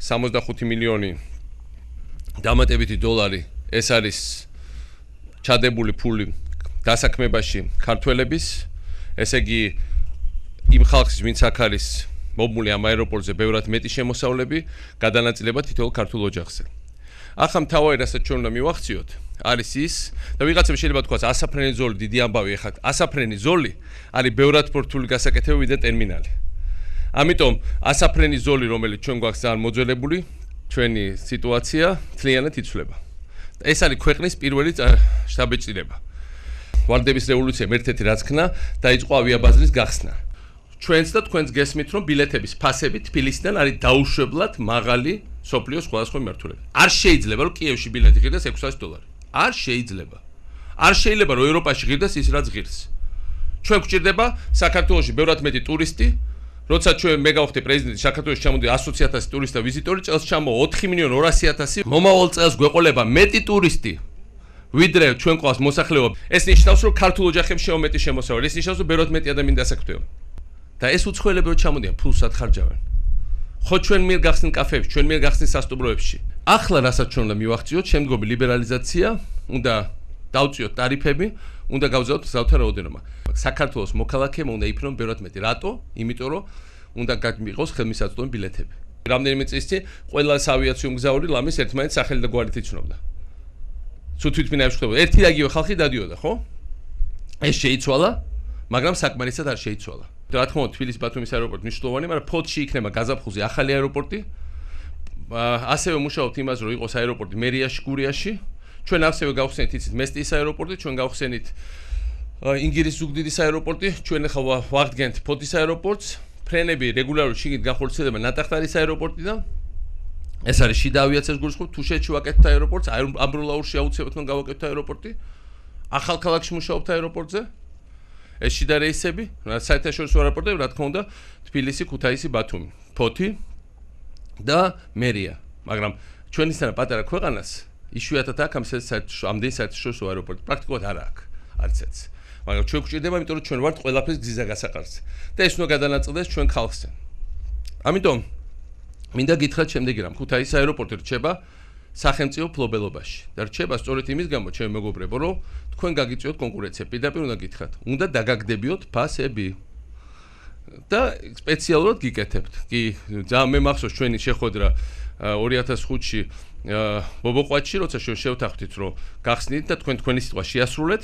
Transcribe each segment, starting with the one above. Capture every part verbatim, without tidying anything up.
სამოცდახუთი მილიონი დამატებითი დოლარი ეს არის ჩადებული ფული დასაქმებაში ქართველების ესე იგი იმ ხალხის ვინც აქ არის მობმული ამ აეროპორტზე ბევრად მეტი შემოსავლები გადანაწილება თითოეულ ქართულ ოჯახზე ახლა მთავარი რასაც ჩვენ უნდა მივახციოთ არის ის და ვიღაცებს შეიძლება თქვას ასაფრენი ზოლი დიდი ამბავი ახლა ასაფრენი ზოლი არის ბევრად უფრო რთული გასაკეთებელი ვიდრე ტერმინალი ამიტომ ასაფრენი ზოლი რომელიც ჩვენ გვაქვს ძალიან მოძველებული ჩვენი სიტუაცია ძალიანად იცვლება. ეს არის ქვეყნის პირველი შთაბეჭდილება. ვარდების რევოლუციამ ერთ-ერთი რაც ქნა დაიწყო ავიაბაზრის გახსნა. ჩვენც და თქვენს გესმით რომ ბილეთების ფასები თბილისიდან არის დაუშვებლად მაღალი სოფლიოს სხვადასხვა მიმართულებით. არ შეიძლება რომ კიევში ბილეთი ღირდეს ექვსს ათს დოლარი. არ შეიძლება. არ შეიძლება რომ ევროპაში ღირდეს ის რაც ღირს. ჩვენ გვჭირდება საქართველოში ბევრად მეტი ტურისტი Roța ce mega ochte președinte, șacatul este cam de asociată cu turista vizitori, cel cam o opt milioane orasiată si. Mama olța as guecoleba meti turisti. Vidre, ce un caz mosaxleo. Es niște astfel cartul oja chem și o meti și mosaxleo. Es niște astfel berot meti adam indesa cuteu. Da es utșcoile berot cam de pulsat xarjavan. Xod ce un mir gaxtin cafev, ce un mir gaxtin sastobroevshi. Axla rasa ce un la miuaxtiot, ce un gobi liberalizația, unda dauțiot tarifebi. Unde găuzăut zăutera odinoma. Sakartvelos mokalakema unde ipron berot meti rato, imitor ro, unde gagmiros xelmisatton biletebe. Ramdenimi tsesti, qvelas aviatsium gzauri lamis ertmanis sakheli da gvariti chunobda. სუთვით მინაებში ხდებოდა. Ერთი და იგივე ხალხი დადიოდა, ხო? ეს შეიცვალა, მაგრამ საკმარისად არ შეიცვალა. რა თქმა უნდა, თბილისის ბათუმის აეროპორტი მნიშვნელოვანი, მაგრამ ფოთში იქნება გაზაფხულზე ახალი აეროპორტი. ასევე მუშაობთ იმაზე, რომ იყოს აეროპორტი მერიაში, გურიაში. Ჩვენ ასევე გავხსენით იცით მესტის აეროპორტი, ჩვენ გავხსენით ინგლისის ზუგდიდის აეროპორტი, ჩვენ ახლა ვახდგენთ ფოთის აეროპორტს, ფრენები რეგულარულად შიგით განხორციელდება ნატახტარის აეროპორტიდან. ეს არის შიდა ავიაციის გულისხმობ, თუშეთში ვაკეთებთ აეროპორტს, ამბროლაურში აუცილებლად უნდა გავაკეთოთ აეროპორტი. ახალქალაქში მუშაობთ აეროპორტზე. ეს შიდა რეისები, საერთაშორისო აეროპორტები, რა თქმა უნდა, თბილისი, ქუთაისი, ბათუმი, ფოთი და მერია. მაგრამ ჩვენისთან პატარა ქვეყანას იშვიათად აქ ამ ამდენი საერთაშორისო აეროპორტი პრაქტიკულად არ აქვს არც ერთს. Მაგრამ ჩვენ გვჭირდება, იმიტომ რომ ჩვენ ვართ ყველაფრის გზისა გასაყარზე და ეს უნდა გადანაწილდეს ჩვენ ხალხთან. ამიტომ მინდა გითხრათ შემდეგი რამ. ქუთაისის აეროპორტი რჩება სახელმწიფო ფლობელობაში და რჩება სწორედ იმის გამო, ჩემი მეგობრებო, რომ თქვენ გაგიწიოთ კონკურენცია. პირდაპირ უნდა გითხრათ, უნდა დაგაგდებიოთ ფასები და სპეციალურად გიკეთებთ. კი, ძალიან მე მახსოვს ჩვენი შეხვედრა ორი ათას ხუთში ბობოყვატში როცა შევთანხმდით რომ გახსნით და თქვენ თქვენი სიტყვა შეასრულეთ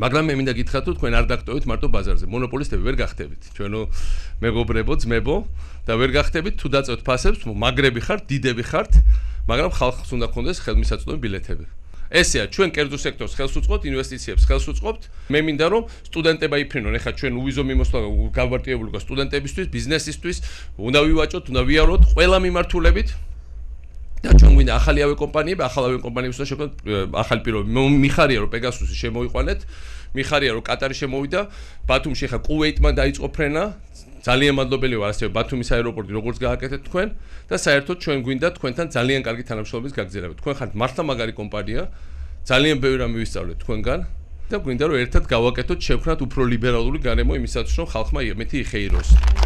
მაგრამ მე მინდა გითხრათ რომ თქვენ არ დაგტოვეთ მარტო ბაზარზე მონოპოლისტები ვერ გახდებით ჩვენო მეგობრებო ძმებო და ვერ გახდებით თუ დაწევთ ფასებს მაგრები ხართ დიდები ხართ მაგრამ ხალხს უნდა გქონდეს ხელმისაწვდომი ბილეთები ესეა ჩვენ კერძო სექტორს ხელს უწყობთ ინვესტიციებს ხელს უწყობთ მე მინდა რომ სტუდენტები იფრინონ ეხლა ჩვენ უვიზო მიმოსვლა გავარტიებული გა სტუდენტებისთვის ბიზნესისთვის უნდა ვივაჭოთ უნდა ვიაროთ ყველა მიმართულებით და ჩვენ გვინდა ახალი ავიაკომპანიები, ახალ ავიაკომპანიებს უნდა შევქმნათ ახალი პირობები. მიხარია რომ პეგასუსი შემოიყვანეთ, მიხარია რომ კატარი შემოვიდა, ბათუმში ხა კუვეიტმა დაიწყო ფრენა. ძალიან მადლობელია ასევე ბათუმის აეროპორტი როგორც გააკეთეთ თქვენ და საერთოდ ჩვენ გვინდა თქვენთან ძალიან კარგი თანამშრომლობის გაგრძელება. თქვენ ხართ მართლა მაგარი კომპანია, ძალიან ბევრი რამე ვისწავლეთ თქვენგან და გვინდა რომ ერთად გავაკეთოთ შევქმნათ უფრო ლიბერალური გარემო იმისაც რომ ხალხმა მეტი იხეიროს.